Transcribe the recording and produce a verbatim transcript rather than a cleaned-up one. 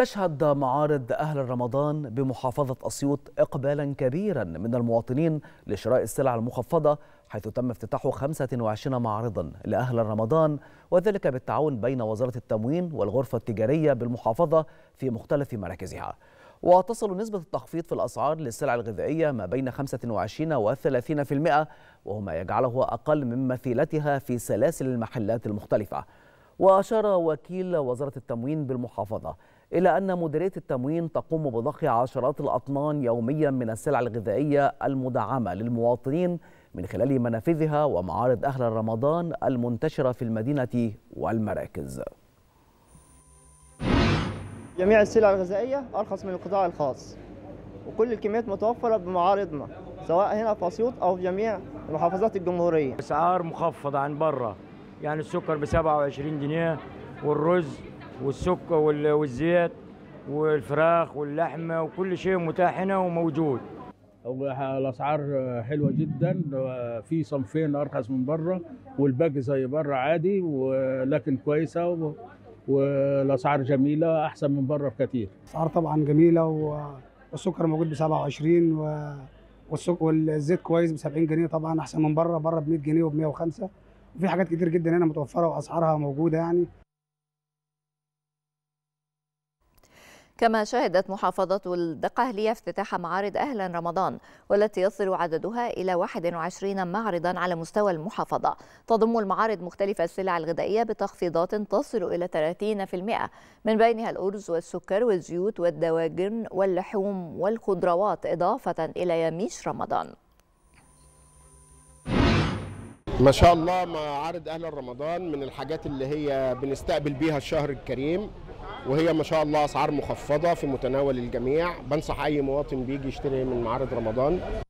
تشهد معارض اهلا رمضان بمحافظة أسيوط إقبالا كبيرا من المواطنين لشراء السلع المخفضة، حيث تم افتتاح خمسة وعشرين معرضا لأهل رمضان، وذلك بالتعاون بين وزارة التموين والغرفة التجارية بالمحافظة في مختلف مراكزها. وتصل نسبة التخفيض في الأسعار للسلع الغذائية ما بين خمسة وعشرين وثلاثين بالمئة، وهو ما يجعله أقل من مثيلتها في سلاسل المحلات المختلفة. وأشار وكيل وزارة التموين بالمحافظة إلى أن مديرية التموين تقوم بضخ عشرات الأطنان يوميا من السلع الغذائية المدعمة للمواطنين من خلال منافذها ومعارض أهل رمضان المنتشرة في المدينة والمراكز. جميع السلع الغذائية أرخص من القطاع الخاص، وكل الكميات متوفرة بمعارضنا سواء هنا في أسيوط أو في جميع محافظات الجمهورية. أسعار مخفضة عن بره، يعني السكر ب سبعة وعشرين جنيه، والرز والسكر والزيت والفراخ واللحمة وكل شيء متاح هنا وموجود. الأسعار حلوة جدا، في صنفين أرخص من بره والباقي زي بره عادي، ولكن كويسة والأسعار جميلة أحسن من بره بكتير. الأسعار طبعا جميلة، والسكر موجود ب سبعة وعشرين والزيت كويس ب سبعين جنيه، طبعا أحسن من بره، بره ب مئة جنيه وب مئة وخمسة، وفي حاجات كتير جدا هنا متوفرة وأسعارها موجودة يعني. كما شهدت محافظة الدقهلية افتتاح معارض أهلا رمضان، والتي يصل عددها إلى واحد وعشرين معرضا على مستوى المحافظة. تضم المعارض مختلف السلع الغذائية بتخفيضات تصل إلى ثلاثين بالمئة، من بينها الأرز والسكر والزيوت والدواجن واللحوم والخضروات، إضافة إلى يميش رمضان. ما شاء الله معارض أهلا رمضان من الحاجات اللي هي بنستقبل بيها الشهر الكريم، وهي ما شاء الله أسعار مخفضة في متناول الجميع. بنصح أي مواطن بيجي يشتري من معارض رمضان.